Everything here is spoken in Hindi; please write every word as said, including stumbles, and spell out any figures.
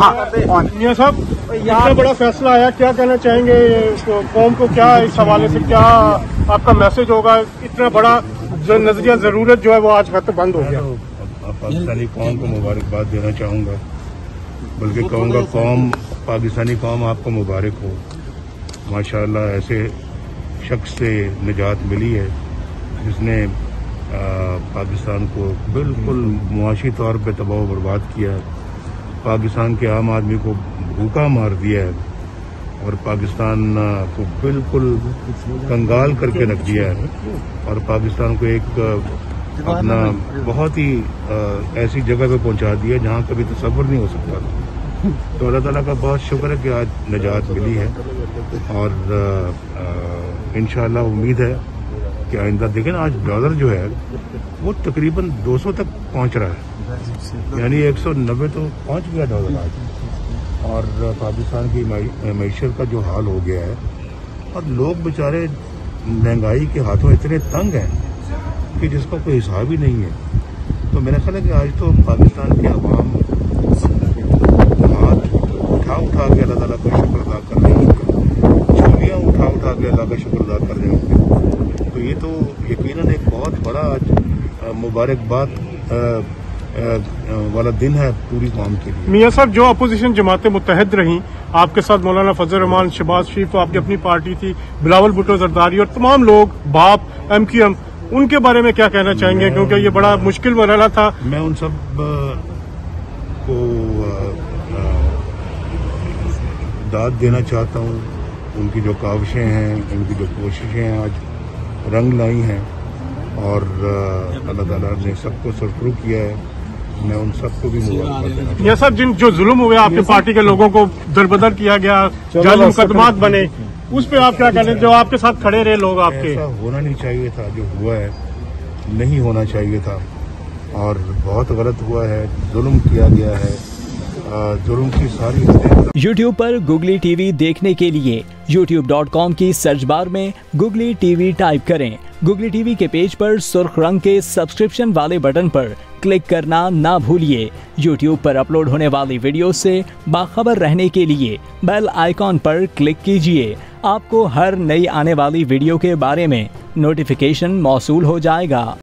यहाँ बड़ा फैसला आया, क्या कहना चाहेंगे तो कौम को, क्या इस हवाले से क्या आपका मैसेज होगा? इतना बड़ा जो नजरिया जरूरत जो है वो आज खत्म बंद हो गया। पाकिस्तानी कौम को मुबारकबाद देना चाहूँगा, बल्कि कहूँगा कौम पाकिस्तानी कौम आपको मुबारक हो। माशाल्लाह ऐसे शख्स से निजात मिली है जिसने पाकिस्तान को बिल्कुल मुआशी तौर पर तबाह बर्बाद किया है, पाकिस्तान के आम आदमी को भूखा मार दिया है और पाकिस्तान को बिल्कुल कंगाल करके रख दिया है और पाकिस्तान को एक अपना बहुत ही ऐसी जगह पे पहुंचा दिया जहां कभी तसव्वुर नहीं हो सकता था। तो अल्लाह ताला का बहुत शुक्र है कि आज निजात मिली है और इंशाल्लाह उम्मीद है कि आइंदा देखें। आज डॉलर जो है वो तकरीबन दो सौ तक पहुंच रहा है, यानी एक सौ नब्बे तो पहुंच गया डॉलर आज। और पाकिस्तान की मैशत का जो हाल हो गया है और लोग बेचारे महंगाई के हाथों इतने तंग हैं कि जिसका कोई हिसाब ही नहीं है। तो मेरा ख्याल है कि आज तो पाकिस्तान के अवाम हाथ उठा उठा के अल्लाह ताला का शुक्र अदा कर रहे होंगे, छुरियाँ उठा उठा के अल्लाह का शुक्र अदा कर रहे होंगे। तो ये तो यकीनन एक बहुत बड़ा आज मुबारकबाद वाला दिन है पूरी कौम के लिए। मियाँ साहब, जो अपोजिशन जमातें मुत्तहद रहीं आपके साथ, मौलाना फजल उर रहमान, शहबाज शरीफ, आपकी अपनी पार्टी थी, बिलावल भुट्टो जरदारी और तमाम लोग, बाप, एम क्यू एम, उनके बारे में क्या कहना चाहेंगे? क्योंकि ये बड़ा मुश्किल मरहला था। मैं उन सब को दाद देना चाहता हूँ। उनकी जो काविशें हैं, उनकी जो कोशिशें हैं आज रंग लाई हैं और अल्लाह ताला ने सबको सरफरू किया है। मैं उन सबको भी मुबारकबाद। यह सब जिन जो जुल्म हुए आपके पार्टी के लोगों को दरबदर किया गया, जाली मुकदमात बने, उस पे आप क्या करें? जो आपके साथ खड़े रहे लोग आपके, ऐसा होना नहीं चाहिए था, जो हुआ है नहीं होना चाहिए था और बहुत गलत हुआ है, जुल्म किया गया है, जुल्म की सारी हदें। यूट्यूब पर गूगली टीवी देखने के लिए यूट्यूब डॉट कॉम की सर्च बार में गूगली टीवी टाइप करें। गूगली टीवी के पेज पर सुर्ख रंग के सब्सक्रिप्शन वाले बटन पर क्लिक करना ना भूलिए। यूट्यूब पर अपलोड होने वाली वीडियो से बाखबर रहने के लिए बेल आइकॉन पर क्लिक कीजिए। आपको हर नई आने वाली वीडियो के बारे में नोटिफिकेशन मौसूल हो जाएगा।